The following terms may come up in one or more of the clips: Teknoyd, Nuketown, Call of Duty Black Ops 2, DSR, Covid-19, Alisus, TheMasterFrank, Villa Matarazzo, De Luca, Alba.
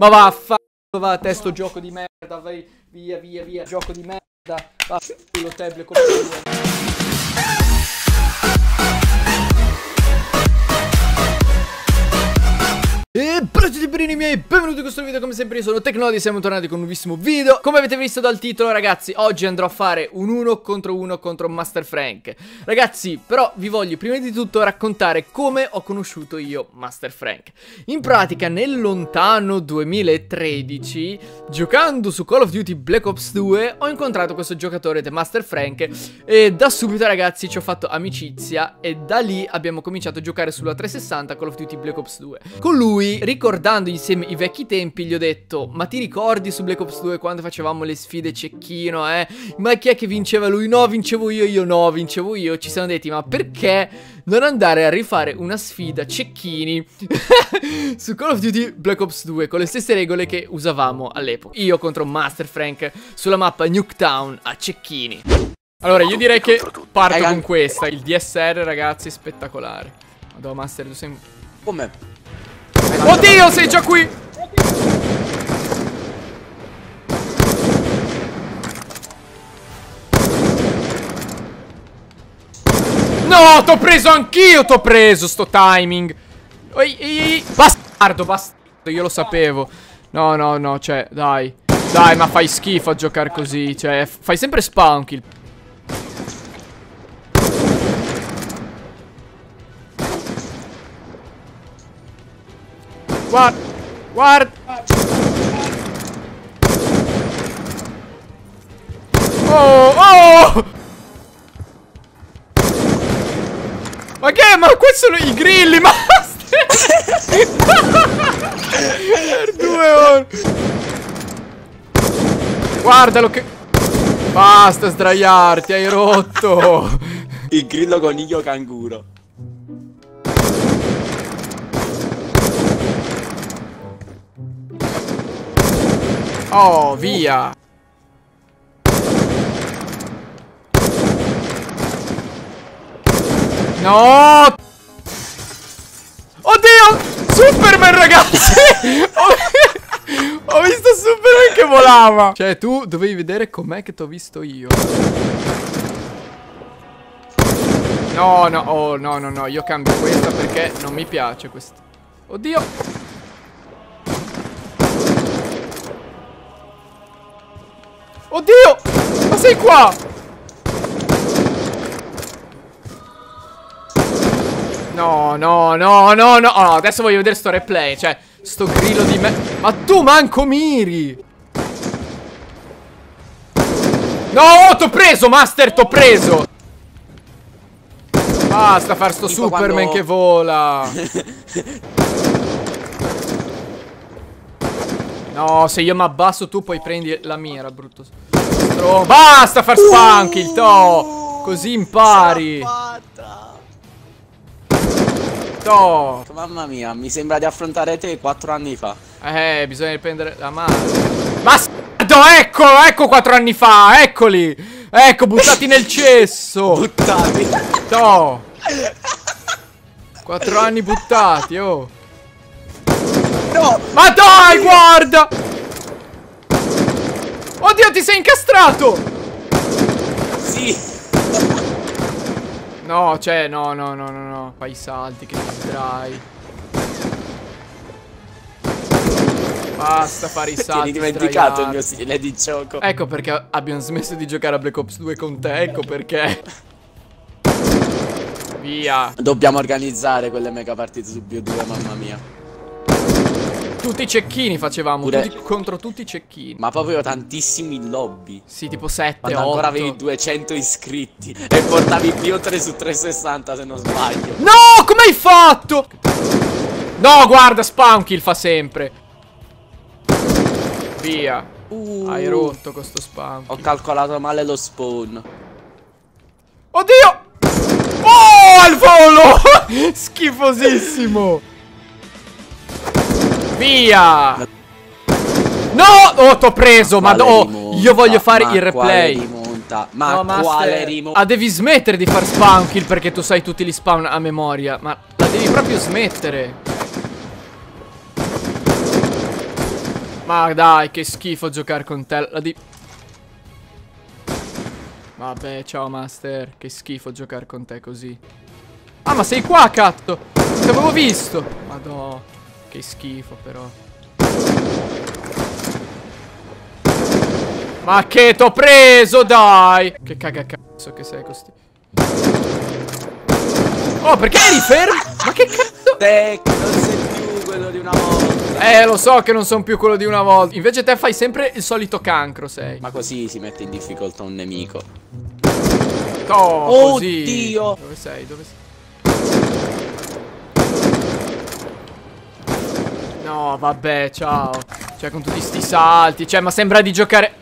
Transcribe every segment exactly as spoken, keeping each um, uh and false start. Ma vaffa, va, testo gioco di merda, vai, via, via, via, gioco di merda, va, lo tablet come E progetti perini miei, benvenuti in questo video, come sempre io sono Teknoyd, siamo tornati con un nuovissimo video. Come avete visto dal titolo ragazzi, oggi andrò a fare un uno contro uno contro MasterFrank. Ragazzi, però vi voglio prima di tutto raccontare come ho conosciuto io MasterFrank. In pratica nel lontano duemilatredici, giocando su Call of Duty Black Ops due, ho incontrato questo giocatore TheMasterFrank e da subito ragazzi ci ho fatto amicizia e da lì abbiamo cominciato a giocare sulla trecentosessanta Call of Duty Black Ops due. Con lui, ricordando insieme i vecchi tempi, gli ho detto: ma ti ricordi su Black Ops due quando facevamo le sfide cecchino, eh? Ma chi è che vinceva lui? No, vincevo io, io no, vincevo io. Ci siamo detti: ma perché non andare a rifare una sfida cecchini su Call of Duty Black Ops due con le stesse regole che usavamo all'epoca? Io contro MasterFrank sulla mappa Nuketown a cecchini. Allora io direi che parto Raga. con questa. Il D S R ragazzi spettacolare. Madonna Master, tu sei... Come? Oddio, sei già qui! No, t'ho preso anch'io, t'ho preso sto timing. Oi, oi, bastardo, bastardo, io lo sapevo. No, no, no, cioè, dai. Dai, ma fai schifo a giocare così, cioè, fai sempre spawn kill. Guarda, guarda. Oh, oh. Ma che? Ma questi sono i grilli, ma... Per due ore. Guardalo che... Basta sdraiarti, hai rotto. Il grillo coniglio canguro. Oh, via! No! Oddio! Superman, ragazzi! Ho visto Superman che volava! Cioè, tu dovevi vedere com'è che t'ho visto io. No, no, oh, no, no, no, io cambio questa perché non mi piace questa. Oddio! Oddio! Ma sei qua! No, no, no, no, no! Oh, adesso voglio vedere sto replay, cioè, sto grillo di me... Ma tu manco miri! No, oh, t'ho preso, Master, t'ho preso! Basta far sto tipo Superman quando... che vola! No, se io mi abbasso tu poi prendi la mira, brutto. Basta far spunk il to! Così impari. To! Mamma mia, mi sembra di affrontare te quattro anni fa. Eh, bisogna riprendere la mano. Bastardo, ecco, ecco quattro anni fa, eccoli! Ecco, buttati nel cesso! Buttati! To! Quattro anni buttati, oh! No. Ma dai, oddio. Guarda! Oddio, ti sei incastrato! Sì! No, cioè, no, no, no, no, no. Fai i salti che ti distrai. Basta fare i salti. Ti hai dimenticato il mio stile di gioco. Ecco perché abbiamo smesso di giocare a Black Ops due con te, ecco perché. Via. Dobbiamo organizzare quelle mega partite su B due, mamma mia. Tutti i cecchini facevamo, tutti contro tutti i cecchini. Ma proprio tantissimi in lobby. Sì, tipo sette, quando otto. Ancora avevi duecento iscritti e portavi più tre su trecentosessanta se non sbaglio. No, come hai fatto? No, guarda, spawn kill fa sempre. Via. uh, Hai rotto con sto spawn kill. Ho calcolato male lo spawn. Oddio. Oh, al volo. Schifosissimo. Via! No! Oh, t'ho preso, ma oh, rimonta, io voglio fare il replay. Quale rimonta? Ma no, Master, quale rimonta? Ah, devi smettere di far spawn kill perché tu sai tutti gli spawn a memoria. Ma la devi proprio smettere. Ma dai, che schifo giocare con te. La di... Vabbè, ciao Master. Che schifo giocare con te così. Ah, ma sei qua, cazzo! Ti avevo visto! Madò, che schifo però. Ma che t'ho preso, dai! Che cagacazzo che sei costi. Oh, perché eri fermo? Ma che cazzo? Te non sei più quello di una volta. Eh, lo so che non sono più quello di una volta. Invece te fai sempre il solito cancro, sei. Ma così si mette in difficoltà un nemico. Oh, così. Oddio! Dove sei? Dove sei? No, vabbè, ciao. Cioè, con tutti sti salti. Cioè, ma sembra di giocare...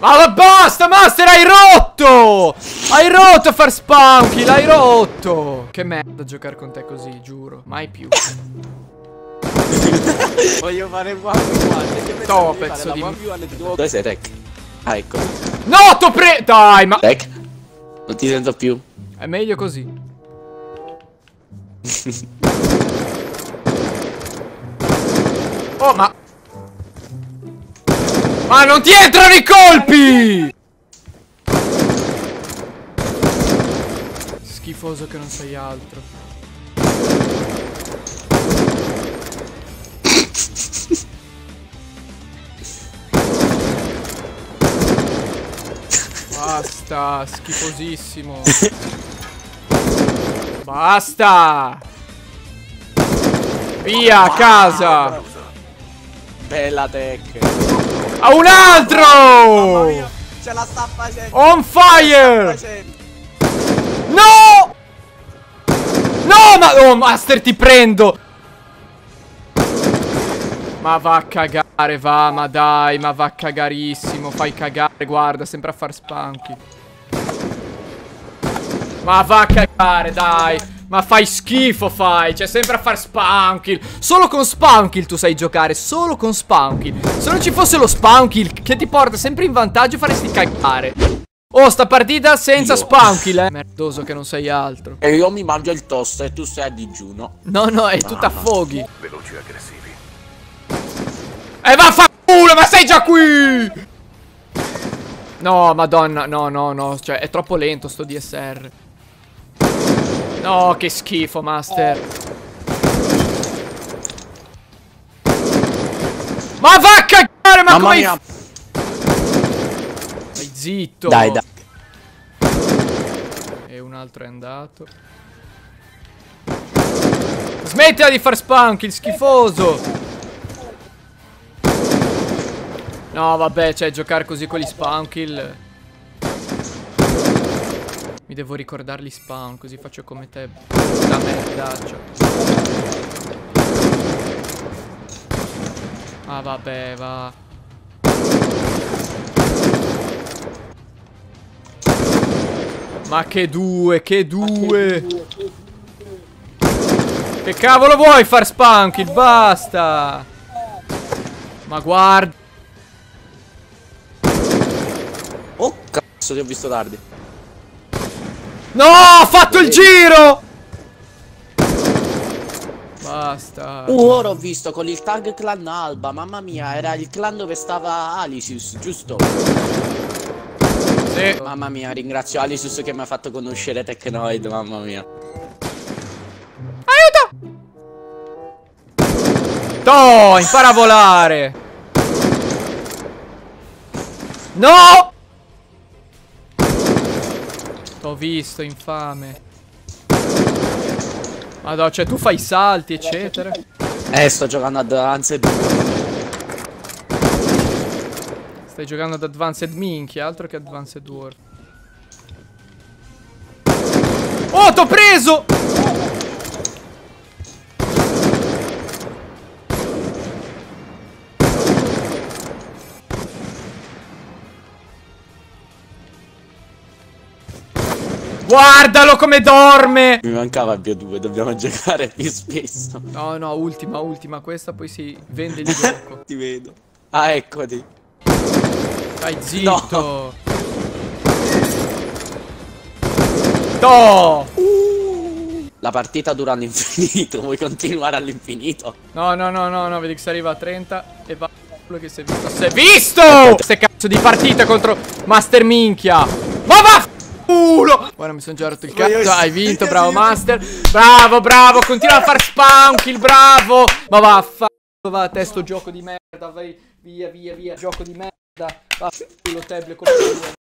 Ma basta, Master, hai rotto! Hai rotto a far spawn kill, l'hai rotto! Che merda giocare con te così, giuro. Mai più. Voglio fare one V one. No, pezzo di... Dove sei, Tech? Ah, ecco. No, t'ho pre... Dai, ma... Tech? Non ti sento più. È meglio così. Oh, ma... Ma non ti entrano i colpi! Schifoso che non sei altro. Basta, schifosissimo. Basta! Via a casa! Bella Tech! A un altro! Ce la sta facendo! On fire! No! No, ma... Oh, Master, ti prendo! Ma va a cagare, va, ma dai, ma va a cagarissimo. Fai cagare, guarda, sempre a far spanchi. Ma va a cagare, dai. Ma fai schifo, fai. Cioè, sempre a far spawn kill. Solo con spawn kill tu sai giocare. Solo con spawn kill. Se non ci fosse lo spawn kill che ti porta sempre in vantaggio, faresti cagare. Oh, sta partita senza io. Spawn kill, eh. Merdoso che non sei altro. E io mi mangio il toast e tu sei a digiuno. No, no, è tutta affoghi. Veloci e aggressivi. E vaffanculo, ma sei già qui. No, madonna, no, no, no. Cioè, è troppo lento sto D S R. No, che schifo, Master. Ma va a cagare, ma come... Vai zitto. Dai, dai. E un altro è andato. Smettila di far spunk, il schifoso. No, vabbè, cioè, giocare così con gli spawn kill... Mi devo ricordarli spawn, così faccio come te. Da merdaccia. Ah, vabbè, va. Ma che due, che due. Che cavolo vuoi far spunk? Il basta. Ma guarda. Oh, cazzo, ti ho visto tardi. No, ho fatto il giro. Basta. Uh, ora ho visto con il tag clan Alba. Mamma mia, era il clan dove stava Alisus, giusto? Sì. Mamma mia, ringrazio Alisus che mi ha fatto conoscere Teknoyd, mamma mia. Aiuto! No, impara a volare. No! T'ho visto, infame. Madonna, cioè tu fai salti, eccetera. Eh, sto giocando ad Advanced. Stai giocando ad Advanced minchia, altro che Advanced World. Oh, t'ho preso! Guardalo come dorme! Mi mancava B O due, dobbiamo giocare più spesso. No, no, ultima, ultima, questa poi si vende il gioco. Ti vedo. Ah, eccoti. Dai, zitto. No! No. Uh. La partita dura all'infinito, vuoi continuare all'infinito? No, no, no, no, no, vedi che si arriva a trenta e va. Quello che si è visto. Si è visto! Queste cazzo di partite contro Master Minchia! Ma vaffanculo! Guarda, mi sono già rotto il cazzo. Hai vinto, bravo Master. Bravo, bravo, continua a far spawn kill, bravo! Ma vaffanculo, va a te sto gioco di merda, vai via, via, via, gioco di merda. Vaffanculo, teble con il